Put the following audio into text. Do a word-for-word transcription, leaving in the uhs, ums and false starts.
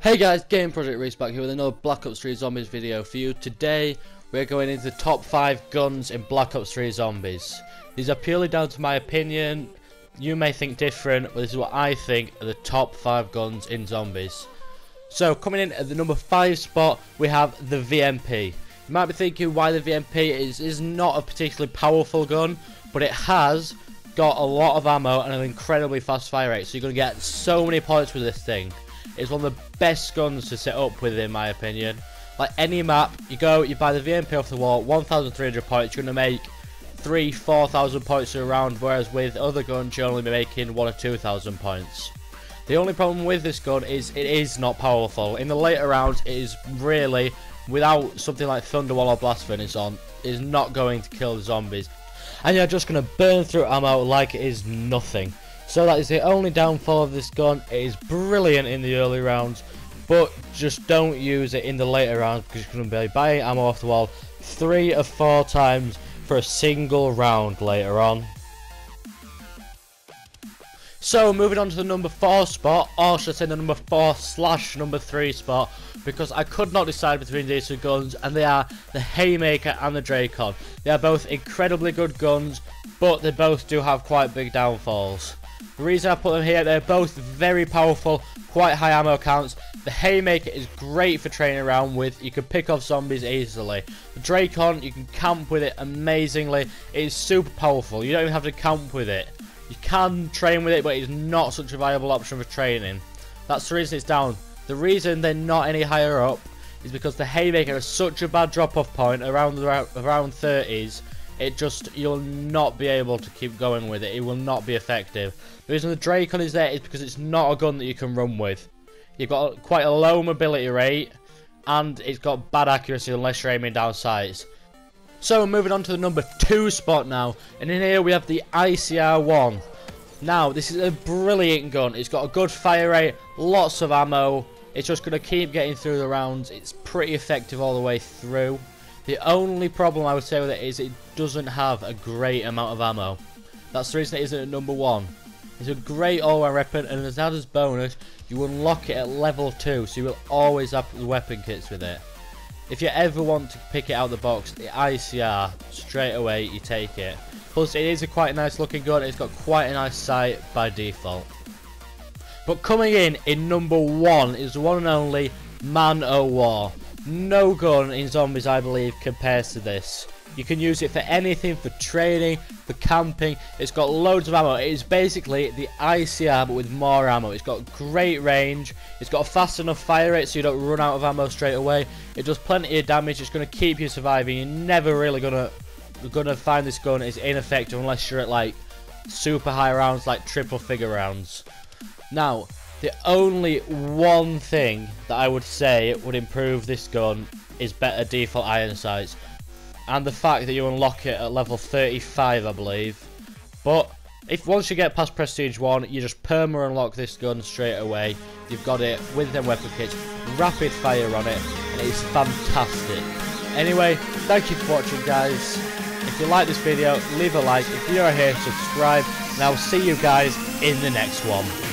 Hey guys, Game Project Reese back here with another Black Ops three Zombies video for you. Today we're going into the top five guns in Black Ops three Zombies. These are purely down to my opinion, you may think different, but this is what I think are the top five guns in Zombies. So coming in at the number five spot we have the V M P. You might be thinking why the V M P is, is not a particularly powerful gun, but it has got a lot of ammo and an incredibly fast fire rate, so you're going to get so many points with this thing. It's one of the best guns to set up with in my opinion. Like any map, you go, you buy the V M P off the wall, one thousand three hundred points, you're going to make three, four thousand points a round, whereas with other guns you're only making one or two thousand points. The only problem with this gun is it is not powerful. In the later rounds it is really, without something like Thunderwall or Blast Furnace on, is not going to kill the zombies. And you're just going to burn through ammo like it is nothing. So that is the only downfall of this gun. It is brilliant in the early rounds, but just don't use it in the later rounds because you're going to be buying ammo off the wall three or four times for a single round later on. So moving on to the number four spot, or should I say the number four slash number three spot, because I could not decide between these two guns, and they are the Haymaker and the Dracon. They are both incredibly good guns, but they both do have quite big downfalls. The reason I put them here, they're both very powerful, quite high ammo counts. The Haymaker is great for training around with, you can pick off zombies easily. The Dracon, you can camp with it amazingly, it is super powerful, you don't even have to camp with it. You can train with it, but it's not such a viable option for training. That's the reason it's down. The reason they're not any higher up is because the Haymaker has such a bad drop-off point around the, around thirties, it just, you'll not be able to keep going with it. It will not be effective. The reason the Dracon is there is because it's not a gun that you can run with. You've got quite a low mobility rate, and it's got bad accuracy unless you're aiming down sights. So moving on to the number two spot now, and in here we have the I C R one. Now this is a brilliant gun. It's got a good fire rate, lots of ammo. It's just going to keep getting through the rounds. It's pretty effective all the way through. The only problem I would say with it is it doesn't have a great amount of ammo. That's the reason it isn't at number one. It's a great all-round weapon, and as an added bonus, you unlock it at level two, so you will always have the weapon kits with it. If you ever want to pick it out of the box, the I C R, straight away you take it. Plus it is a quite nice looking gun, it's got quite a nice sight by default. But coming in in number one is the one and only Man O' War. No gun in Zombies, I believe, compares to this. You can use it for anything, for training, for camping. It's got loads of ammo. It is basically the I C R but with more ammo. It's got great range. It's got a fast enough fire rate so you don't run out of ammo straight away. It does plenty of damage. It's going to keep you surviving. You're never really going to going to find this gun is ineffective unless you're at like super high rounds, like triple figure rounds. Now, the only one thing that I would say would improve this gun is better default iron sights, and the fact that you unlock it at level thirty-five, I believe. But if once you get past Prestige one, you just perma unlock this gun straight away. You've got it with them weapon kits, rapid fire on it, and it's fantastic. Anyway, thank you for watching, guys. If you like this video, leave a like. If you're here, subscribe, and I'll see you guys in the next one.